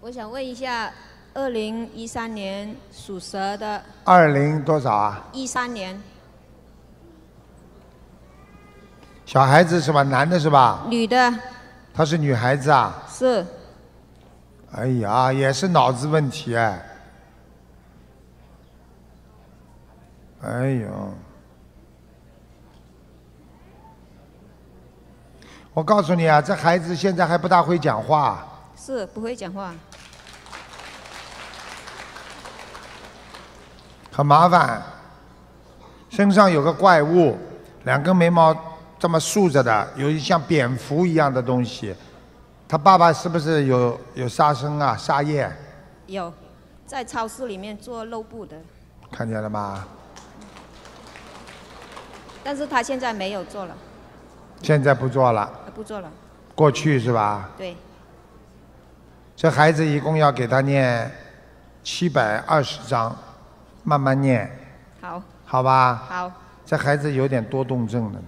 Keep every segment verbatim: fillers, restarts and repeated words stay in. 我想问一下，二零一三年属蛇的。二零多少啊？一三年。小孩子是吧？男的是吧？女的。她是女孩子啊。是。哎呀，也是脑子问题哎。哎呦。 我告诉你啊，这孩子现在还不大会讲话。是不会讲话，很麻烦。身上有个怪物，两根眉毛这么竖着的，有一像蝙蝠一样的东西。他爸爸是不是有有杀生啊？杀业？有，在超市里面做肉布的。看见了吗？但是他现在没有做了。 现在不做了，不做了。过去是吧？对。这孩子一共要给他念七百二十章，慢慢念。好。好吧。好。这孩子有点多动症了。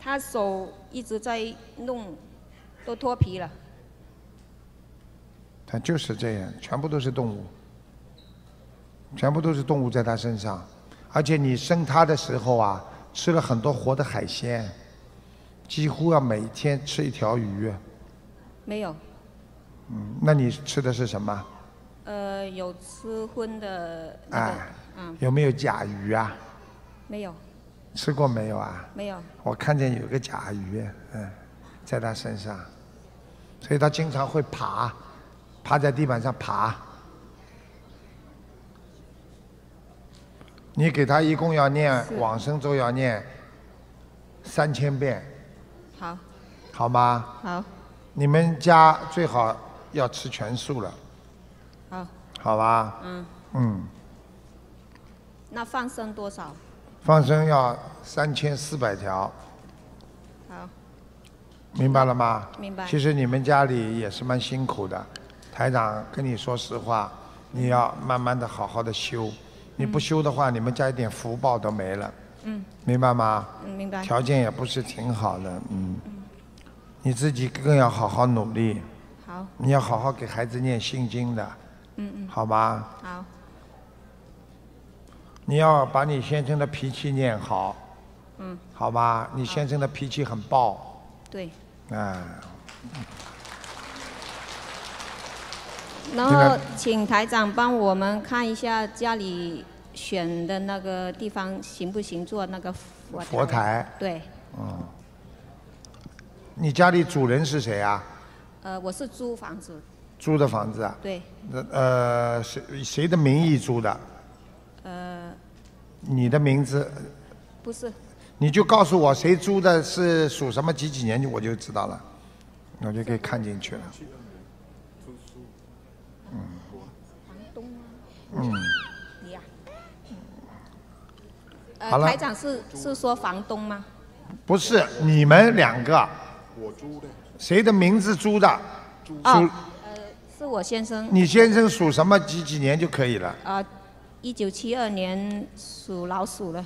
他手一直在弄，都脱皮了。他就是这样，全部都是动物，全部都是动物在他身上。而且你生他的时候啊，吃了很多活的海鲜。 几乎要每天吃一条鱼。没有。嗯，那你吃的是什么？呃，有吃荤的、那个。啊。嗯。有没有甲鱼啊？没有。吃过没有啊？没有。我看见有个甲鱼，嗯，在他身上，所以他经常会爬，趴在地板上爬。你给他一共要念往生咒要念三千遍。 好，好吗？好，你们家最好要吃全素了。好，好吧。嗯。嗯。那放生多少？放生要三千四百条。好。明白了吗？明白。其实你们家里也是蛮辛苦的，台长跟你说实话，你要慢慢的好好的修，你不修的话，嗯、你们家一点福报都没了。 嗯，明白吗？嗯，明白。条件也不是挺好的，嗯。嗯你自己更要好好努力。好。你要好好给孩子念心经的。嗯嗯。好吧。好。你要把你先生的脾气念好。嗯。好吧，你先生的脾气很暴。对。啊。然后，请台长帮我们看一下家里。 选的那个地方行不行做那个佛台？佛台对。嗯。你家里主人是谁啊？呃，我是租房子。租的房子啊？对。呃，谁谁的名义租的？呃。你的名字？不是。你就告诉我谁租的是属什么几几年，我就知道了，我就可以看进去了。嗯。房东啊。嗯。 呃，台长是是说房东吗？不是，你们两个。我租的。谁的名字租的？哦，呃，是我先生。你先生属什么几几年就可以了？啊、呃，一九七二年属老鼠的。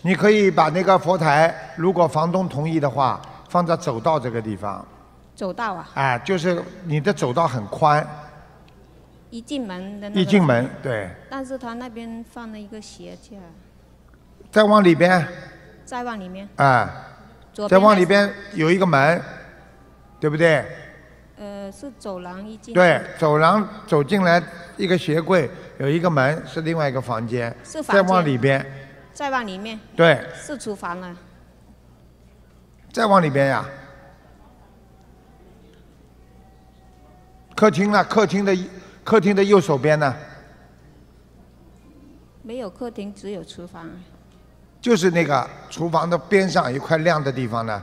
你可以把那个佛台，如果房东同意的话，放在走道这个地方。 走道啊！哎，就是你的走道很宽。一进门的那个。一进门，对。但是他那边放了一个鞋架。再往里边。再往里面。哎。再往里边有一个门，对不对？呃，是走廊一进。对，走廊走进来一个鞋柜，有一个门是另外一个房间。是房间。再往里边。再往里面。对。是厨房啊。再往里边呀。 客厅呢？客厅的客厅的右手边呢？没有客厅，只有厨房。就是那个厨房的边上一块亮的地方呢。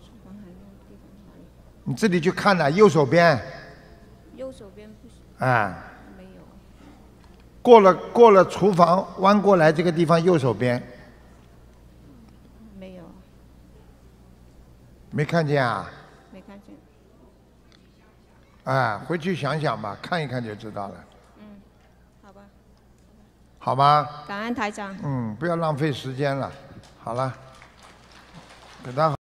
厨房还亮的地方哪里？你自己去看呢，右手边。右手边不是。哎、嗯。没有。过了过了厨房，弯过来这个地方右手边。没有。没看见啊？ 哎，回去想想吧，看一看就知道了。嗯，好吧。好吗？感恩台长。嗯，不要浪费时间了。好了，给大家。